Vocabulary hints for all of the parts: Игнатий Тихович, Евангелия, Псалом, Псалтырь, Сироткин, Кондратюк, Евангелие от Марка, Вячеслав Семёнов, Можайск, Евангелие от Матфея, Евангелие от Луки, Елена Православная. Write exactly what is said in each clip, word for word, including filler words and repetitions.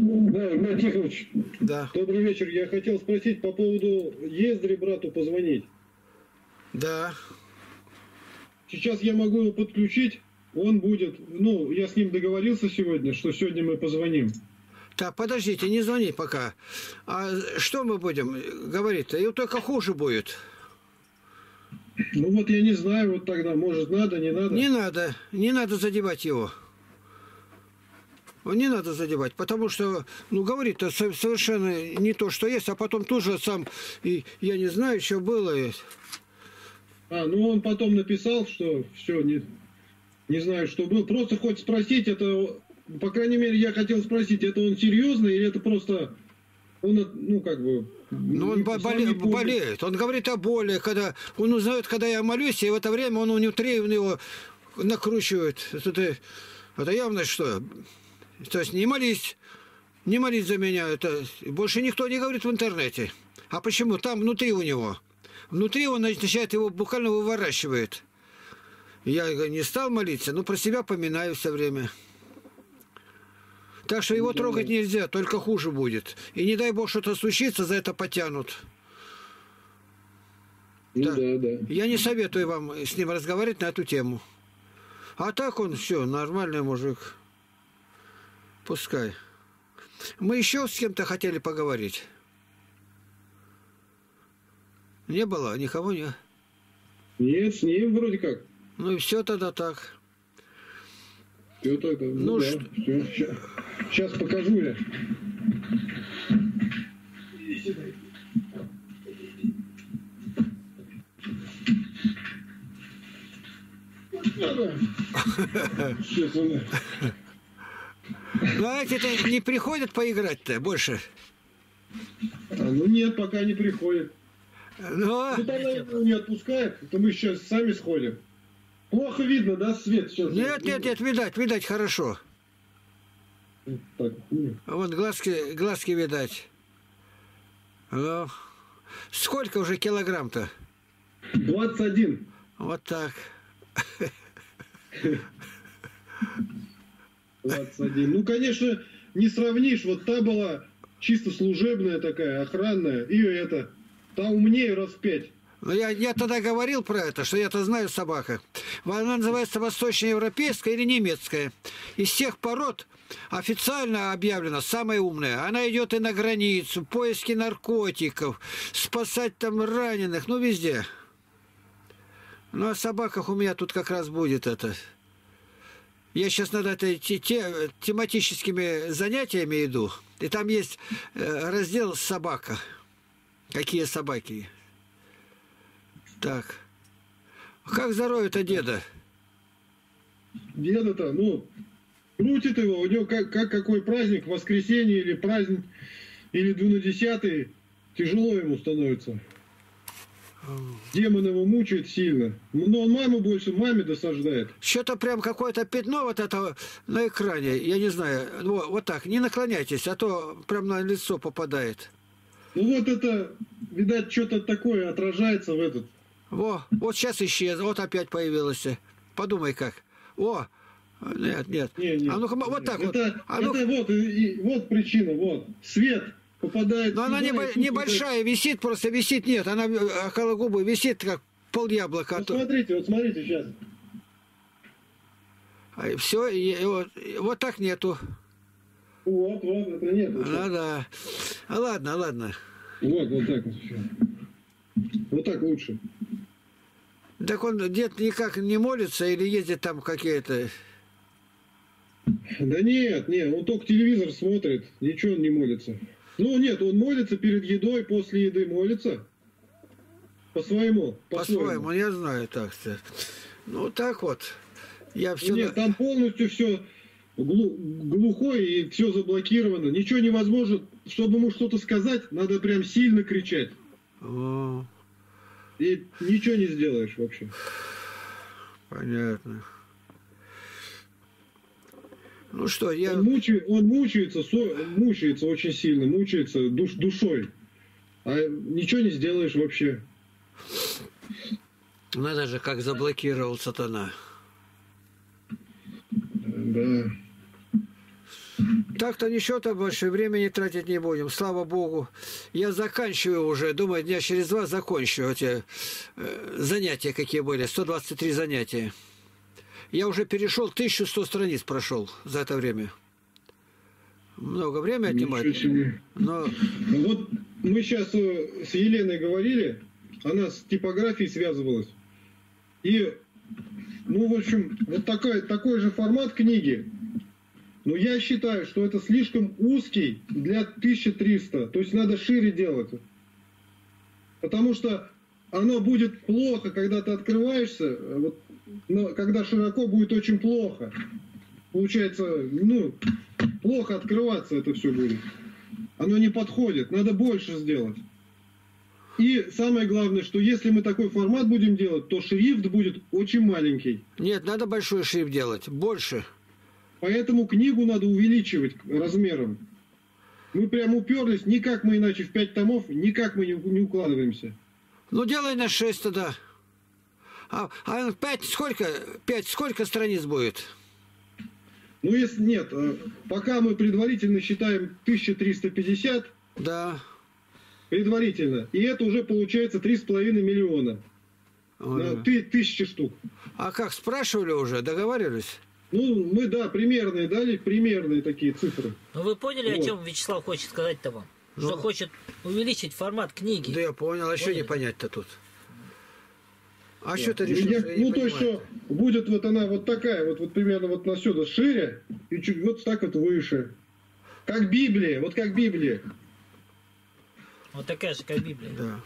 Да, Игнатий Тихович, да. Добрый вечер. Я хотел спросить по поводу ездри брату позвонить. Да. Сейчас я могу его подключить, он будет... Ну, я с ним договорился сегодня, что сегодня мы позвоним. Так, подождите, не звони пока. А что мы будем говорить-то? И только хуже будет. Ну вот я не знаю, вот тогда, может, надо, не надо? Не надо, не надо задевать его. Не надо задевать, потому что, ну, говорит-то совершенно не то, что есть, а потом тут же сам, и я не знаю, что было. А, ну он потом написал, что все, не, не знаю, что было. Просто хоть спросить, это, по крайней мере, я хотел спросить, это он серьезно или это просто, он, ну, как бы... Ну, он боле, болеет, он говорит о боли, когда он узнает, когда я молюсь, и в это время он внутри он его накручивает. Это, это явно что... То есть не молись, не молись за меня. Это больше никто не говорит в интернете. А почему? Там внутри у него. Внутри он начинает его буквально выворачивает. Я не стал молиться, но про себя поминаю все время. Так что его трогать нельзя, только хуже будет. И не дай бог что-то случится, за это потянут. Да. Да, да. Я не советую вам с ним разговаривать на эту тему. А так он все, нормальный мужик. Пускай. Мы еще с кем-то хотели поговорить. Не было? Никого нет? Нет, с ним вроде как. Ну и все тогда так. Все тогда. Ну, ну да, ш... все, сейчас, сейчас покажу я. Иди сюда. Сейчас он... Ну, а эти-то не приходят поиграть-то больше? Ну, нет, пока не приходят. Но... Ну, она не отпускает, то мы сейчас сами сходим. Плохо видно, да, свет сейчас? Нет, нет, нет, видать, видать хорошо. Так. Вот глазки, глазки видать. Ну, сколько уже килограмм-то? двадцать один. Вот так. двадцать один. Ну, конечно, не сравнишь. Вот та была чисто служебная такая, охранная, и это. Та умнее раз в пять. Ну, я, я тогда говорил про это, что я-то знаю собака. Она называется восточноевропейская или немецкая. Из всех пород официально объявлена самая умная. Она идет и на границу, поиски наркотиков, спасать там раненых, ну, везде. Ну, о собаках у меня тут как раз будет это... Я сейчас над этой тематическими занятиями иду. И там есть раздел «Собака». Какие собаки? Так. Как здоровье-то деда? Деда-то, ну, крутит его. У него как, как какой праздник, воскресенье или праздник, или двунадесятый. Тяжело ему становится. Демон его мучает сильно. Но он маму больше, маме досаждает. Что-то прям какое-то пятно вот это на экране. Я не знаю. Вот, вот так. Не наклоняйтесь, а то прям на лицо попадает. Ну вот это, видать, что-то такое отражается в этот. Во, вот сейчас исчез. Вот опять появилось. Подумай как. О, нет, нет. Не, не, а ну вот нет. Так это, вот. А ну... это вот, и, и, вот причина, вот. Свет. Попадает, но она небольшая, висит, просто висит, нет, она около губы висит, как пол яблока. Вот смотрите, вот смотрите сейчас. А, все, и, вот, и, вот так нету. Вот, вот, это нету. А, да. А, ладно, ладно. Вот, вот так вот все. Вот так лучше. Так он дед никак не молится или ездит там какие-то... Да нет, нет, он только телевизор смотрит, ничего он не молится. Ну нет, он молится перед едой, после еды молится. По-своему. По-своему, по я знаю так. -то. Ну так вот. Я все... Нет, там полностью все глухое и все заблокировано. Ничего невозможно. Чтобы ему что-то сказать, надо прям сильно кричать. О. И ничего не сделаешь вообще. Понятно. Ну что, я... Он, мучает, он мучается, мучается очень сильно, мучается душ, душой. А ничего не сделаешь вообще. Надо же, как заблокировал сатана. Да. Так-то ничего-то больше времени тратить не будем, слава Богу. Я заканчиваю уже, думаю, дня через два закончу эти занятия, какие были, сто двадцать три занятия. Я уже перешел, тысячу сто страниц прошел за это время. Много времени отнимает. Но... Вот мы сейчас с Еленой говорили, она с типографией связывалась. И, ну, в общем, вот такой, такой же формат книги. Но я считаю, что это слишком узкий для тысячи трёхсот. То есть надо шире делать. Потому что оно будет плохо, когда ты открываешься. Вот, но когда широко, будет очень плохо. Получается, ну, плохо открываться это все будет. Оно не подходит. Надо больше сделать. И самое главное, что если мы такой формат будем делать, то шрифт будет очень маленький. Нет, надо большой шрифт делать. Больше. Поэтому книгу надо увеличивать размером. Мы прям уперлись, никак мы иначе в пять томов, никак мы не, не укладываемся. Ну, делай на шесть тогда. А, а пять сколько? Пять сколько страниц будет? Ну, если нет, пока мы предварительно считаем тысячу триста пятьдесят. Да. Предварительно. И это уже получается три с половиной миллиона. Ой. На тысячи штук. А как, спрашивали уже, договаривались? Ну, мы, да, примерные дали, примерные такие цифры. Ну, вы поняли, вот. О чем Вячеслав хочет сказать-то вам? Ну, что хочет увеличить формат книги. Да я понял, а что не понять-то тут? А что ты решил? Ну, то, что будет вот она вот такая, вот, вот примерно вот на сюда шире, и чуть вот так вот выше. Как Библия, вот как Библия. Вот такая же, как Библия. Да.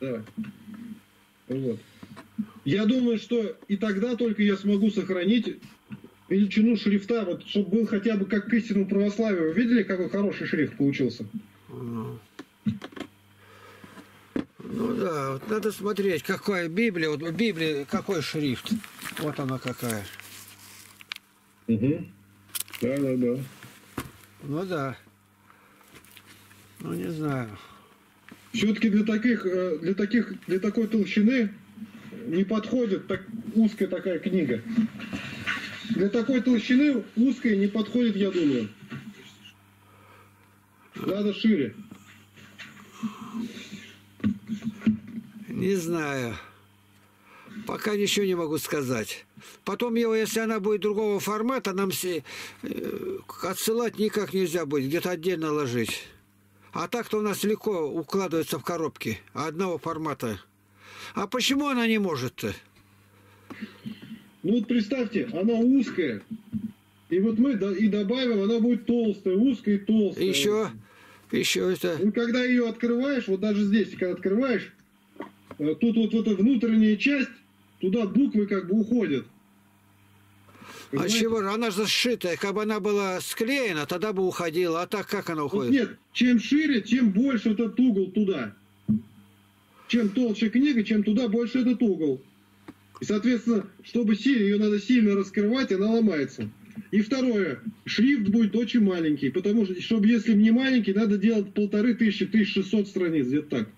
Да. Вот. Я думаю, что и тогда только я смогу сохранить величину шрифта, вот, чтобы был хотя бы как к истинному православию. Видели, какой хороший шрифт получился? Ну, ну да, вот надо смотреть, какая Библия, вот Библия, какой шрифт. Вот она какая. Угу. Да, да, да. Ну да. Ну не знаю. Все-таки для таких, для таких, для такой толщины не подходит так узкая такая книга. Для такой толщины узкая не подходит, я думаю. Надо шире. Не знаю. Пока ничего не могу сказать. Потом его, если она будет другого формата, нам все отсылать никак нельзя будет, где-то отдельно ложить. А так-то у нас легко укладывается в коробки одного формата. А почему она не может-то? Ну вот представьте, она узкая. И вот мы и добавим, она будет толстая, узкая и толстая. Еще, еще это... И когда ее открываешь, вот даже здесь, когда открываешь, тут вот эта внутренняя часть, туда буквы как бы уходят. Понимаете? А чего? Она же сшитая. Как бы она была склеена, тогда бы уходила. А так как она уходит? Вот нет, чем шире, тем больше этот угол туда. Чем толще книга, чем туда больше этот угол. И, соответственно, чтобы ее надо сильно раскрывать, она ломается. И второе, шрифт будет очень маленький, потому что, чтобы если не маленький, надо делать полторы тысячи, тысяча шестьсот страниц, где-то так.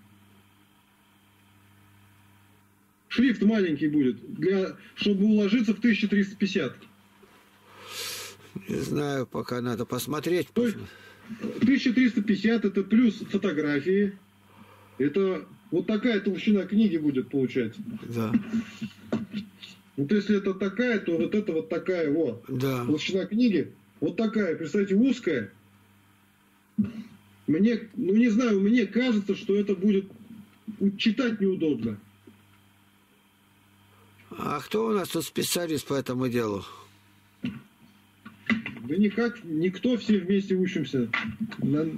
Шрифт маленький будет, для, чтобы уложиться в тысячу триста пятьдесят. Не знаю, пока надо посмотреть. То есть, тысяча триста пятьдесят это плюс фотографии. Это вот такая толщина книги будет, получается. Да. Вот если это такая, то вот это вот такая вот. Да. Толщина книги вот такая, представьте, узкая. Мне, ну не знаю, мне кажется, что это будет читать неудобно. А кто у нас тут специалист по этому делу? Да никак, никто, все вместе учимся. На,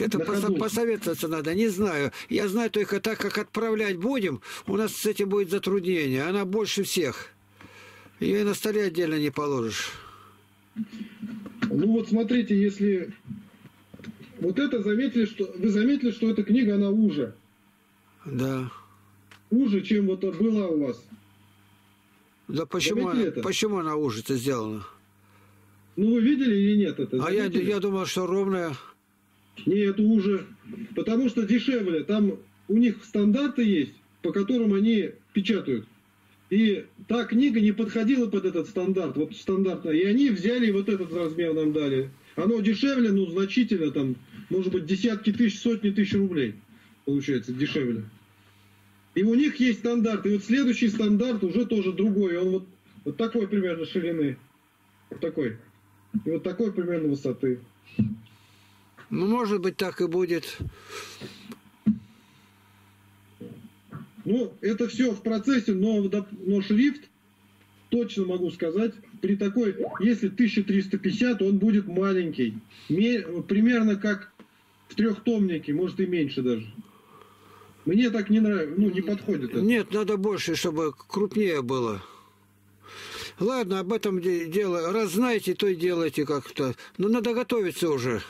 Это на ходу. Посоветоваться надо, не знаю. Я знаю только так, как отправлять будем, у нас с этим будет затруднение. Она больше всех. Ее на столе отдельно не положишь. Ну вот смотрите, если... Вот это заметили, что... Вы заметили, что эта книга, она уже. Да. Уже, чем вот была у вас. Да почему, почему она уже-то сделана? Ну, вы видели или нет это? А я, я думал, что ровная. Нет, уже. Потому что дешевле. Там у них стандарты есть, по которым они печатают. И та книга не подходила под этот стандарт, вот стандартно. И они взяли вот этот размер нам дали. Оно дешевле, ну, значительно, там, может быть, десятки тысяч, сотни тысяч рублей, получается, дешевле. И у них есть стандарт. И вот следующий стандарт уже тоже другой. Он вот, вот такой примерно ширины. Вот такой. И вот такой примерно высоты. Ну, может быть, так и будет. Ну, это все в процессе, но, но шрифт, точно могу сказать, при такой, если тысяча триста пятьдесят, он будет маленький. Примерно как в трехтомнике, может и меньше даже. Мне так не нравится, ну, не подходит это. Нет, надо больше, чтобы крупнее было. Ладно, об этом дело. Раз знаете, то и делайте как-то. Но надо готовиться уже.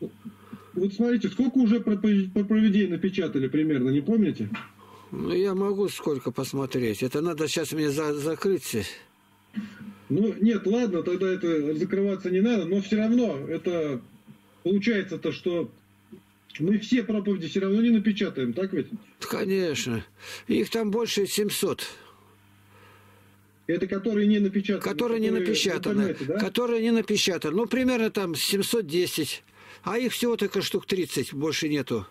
Вот смотрите, сколько уже проповедей напечатали примерно, не помните? Ну, я могу сколько посмотреть. Это надо сейчас мне за закрыться. Ну, нет, ладно, тогда это закрываться не надо, но все равно это получается то, что мы все проповеди все равно не напечатаем, так ведь? Конечно. Их там больше семисот. Это которые не напечатаны? Которые, которые не напечатаны. Да? Которые не напечатаны. Ну, примерно там семьсот десять. А их всего только штук тридцать, больше нету.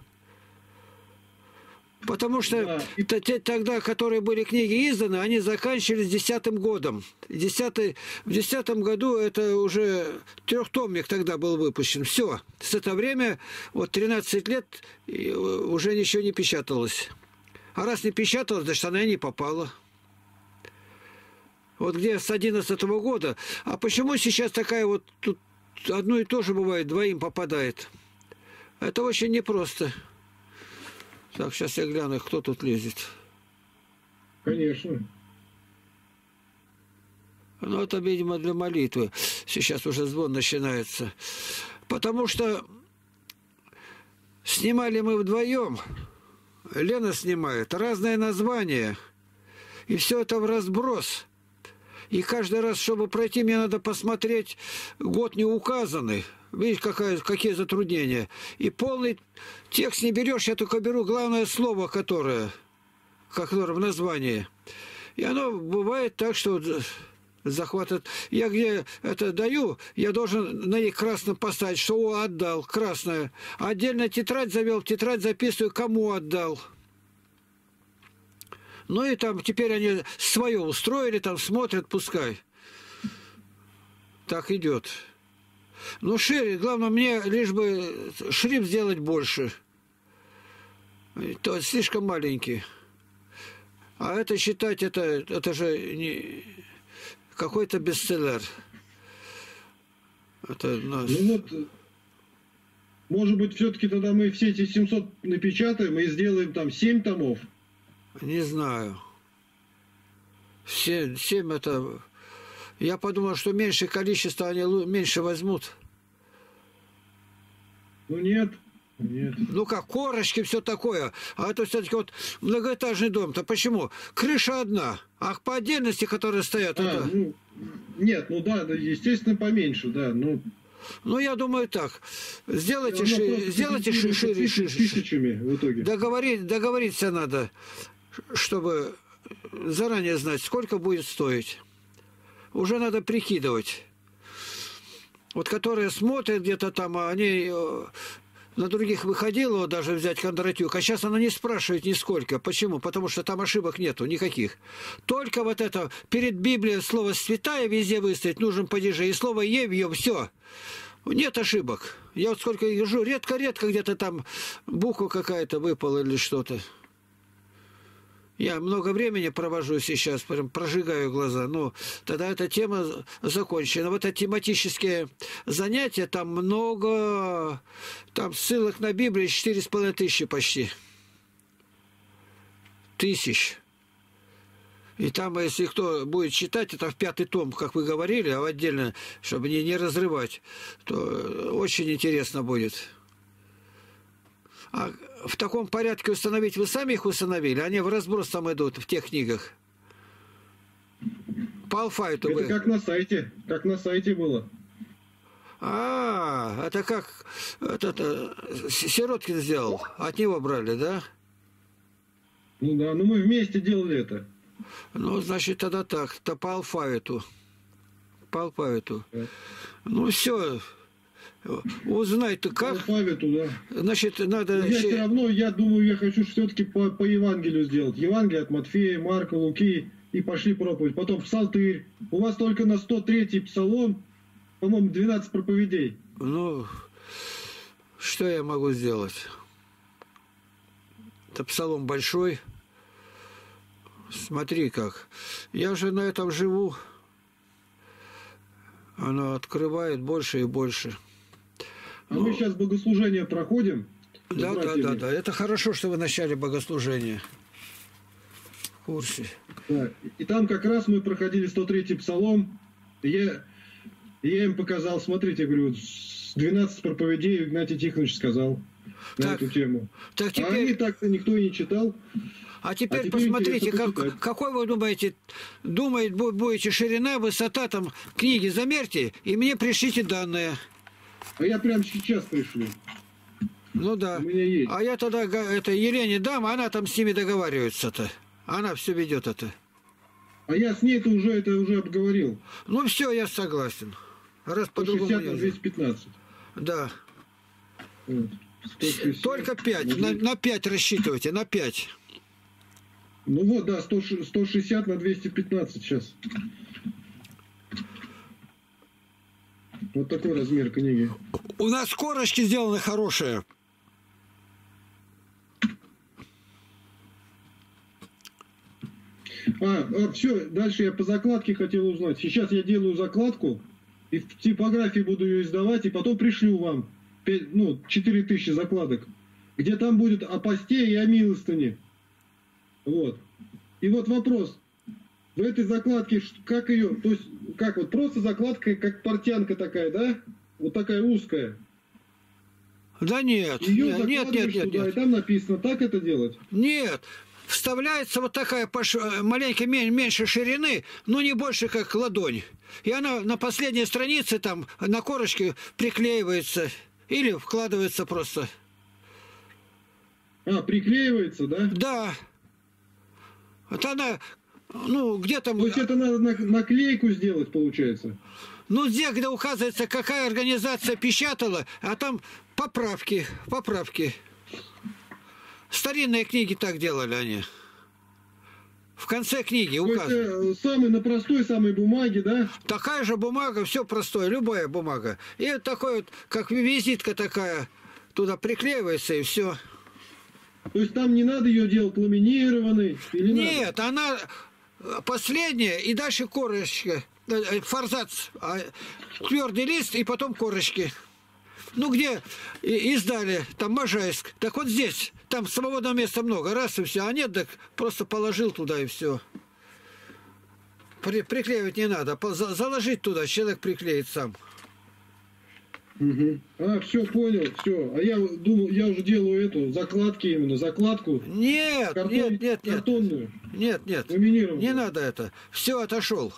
Потому что да. Тогда, которые были книги изданы, они заканчивались десятым годом. Десятый, в десятом году это уже трехтомник тогда был выпущен. Все. С это время, вот тринадцать лет, уже ничего не печаталось. А раз не печаталось, значит, она и не попала. Вот где с одиннадцатого года. А почему сейчас такая вот тут одно и то же бывает, двоим попадает? Это очень непросто. Так, сейчас я гляну, кто тут лезет. Конечно. Ну, это, видимо, для молитвы. Сейчас уже звон начинается. Потому что снимали мы вдвоем. Лена снимает. Разное название. И все это в разброс. И каждый раз, чтобы пройти, мне надо посмотреть, год не указанный. Видишь, какая, какие затруднения. И полный текст не берешь, я только беру главное слово, которое, которое в названии. И оно бывает так, что захватывает. Я где это даю, я должен на них красным поставить, что о, отдал, красное. Отдельно тетрадь завел, тетрадь записываю, кому отдал. Ну и там теперь они свое устроили, там смотрят, пускай. Так идет. Ну, шире, главное, мне лишь бы шрифт сделать больше. То слишком маленький. А это считать, это, это же не какой-то бестселлер. Это, ну... ну вот, может быть, все-таки тогда мы все эти семьсот напечатаем и сделаем там семь томов. Не знаю. Семь, семь это... Я подумал, что меньше количество они меньше возьмут. Ну нет. Нет. Ну как, корочки, все такое. А это все-таки вот многоэтажный дом-то. Почему? Крыша одна. А по отдельности, которые стоят... А, это... ну, нет, ну да, естественно, поменьше, да. Ну, ну я думаю так. Сделайте, ши... Сделайте шире, шире, шире. Тысячами в итоге. Договорить, договориться надо, чтобы заранее знать, сколько будет стоить. Уже надо прикидывать. Вот которые смотрят где-то там, а они на других выходило даже взять Кондратюк, а сейчас она не спрашивает нисколько. Почему? Потому что там ошибок нету никаких. Только вот это, перед Библией слово «святая» везде выставить, нужен падежи, и слово «е» в нем, все. Нет ошибок. Я вот сколько езжу, редко-редко где-то там буква какая-то выпала или что-то. Я много времени провожу сейчас, прям прожигаю глаза. Ну, тогда эта тема закончена. Вот эти тематические занятия, там много... Там ссылок на Библию четыре с половиной тысячи почти. Тысяч. И там, если кто будет читать, это в пятый том, как вы говорили, а отдельно, чтобы не, не разрывать, то очень интересно будет. А в таком порядке установить вы сами их установили? Они в разброс там идут, в тех книгах. По алфавиту. Это вы... как на сайте. Как на сайте было. А, это как это, это, Сироткин сделал. От него брали, да? Ну да, ну мы вместе делали это. Ну, значит, тогда так, то по алфавиту. По алфавиту. Да. Ну, все. Узнай ты как. По алфавиту, да. Значит, надо... Я все равно, я думаю, я хочу все-таки по, по Евангелию сделать. Евангелие от Матфея, Марка, Луки, и пошли проповедь. Потом Псалтырь. У вас только на сто третий Псалом, по-моему, двенадцать проповедей. Ну, что я могу сделать? Это Псалом большой. Смотри как. Я же на этом живу. Она открывает больше и больше. А ну, мы сейчас богослужение проходим. Да, да, да, да. Это хорошо, что вы начали богослужение. В курсе. Да. И там как раз мы проходили сто третий Псалом. И я, я им показал, смотрите, говорю, двенадцать проповедей Игнатий Тихович сказал на так, эту тему. Так теперь... А они так-то никто и не читал. А теперь, а теперь посмотрите, как, какой вы думаете, думает, будете ширина, высота там книги, замерьте, и мне пришлите данные. А я прямо сейчас пришлю. Ну да. У меня есть. А я тогда это Елене дам, она там с ними договаривается-то. Она все ведет это. А я с ней-то уже это уже обговорил. Ну все, я согласен. Раз по-другому. двести пятнадцать. Да. Вот. Только пять. На, на пять рассчитывайте, на пять. Ну вот, да, сто шестьдесят на двести пятнадцать сейчас. Вот такой размер книги. У нас корочки сделаны хорошие. А, а, все, дальше я по закладке хотел узнать. Сейчас я делаю закладку, и в типографии буду ее издавать, и потом пришлю вам пять, ну, четыре тысячи закладок, где там будет о посте и о милостыне. Вот. И вот вопрос. В этой закладке, как ее, то есть, как вот, просто закладка, как портянка такая, да? Вот такая узкая. Да нет. Ее нет, нет, нет, нет, туда, нет. И там написано, так это делать? Нет. Вставляется вот такая маленько меньше ширины, но не больше, как ладонь. И она на последней странице там на корочке приклеивается или вкладывается просто. А, приклеивается, да? Да. Вот она, ну, где там... То есть это надо наклейку сделать, получается? Ну, где, где указывается, какая организация печатала, а там поправки, поправки. Старинные книги так делали они. В конце книги указано. Самый на простой, самой бумаге, да? Такая же бумага, все простое, любая бумага. И вот такой вот, как визитка такая, туда приклеивается и все. То есть там не надо ее делать ламинированной? Или нет, надо? Она последняя, и дальше корочка, форзац, твердый лист, и потом корочки. Ну, где издали, там Можайск, так вот здесь, там свободного места много, раз и все, а нет, так просто положил туда и все. При, приклеивать не надо, заложить туда, человек приклеит сам. Угу. А, все, понял, все. А я думал, я уже делаю эту, закладки именно, закладку. Нет, картон, нет, нет, картонную, нет, нет, ламинированную. Не надо это. Все, отошел.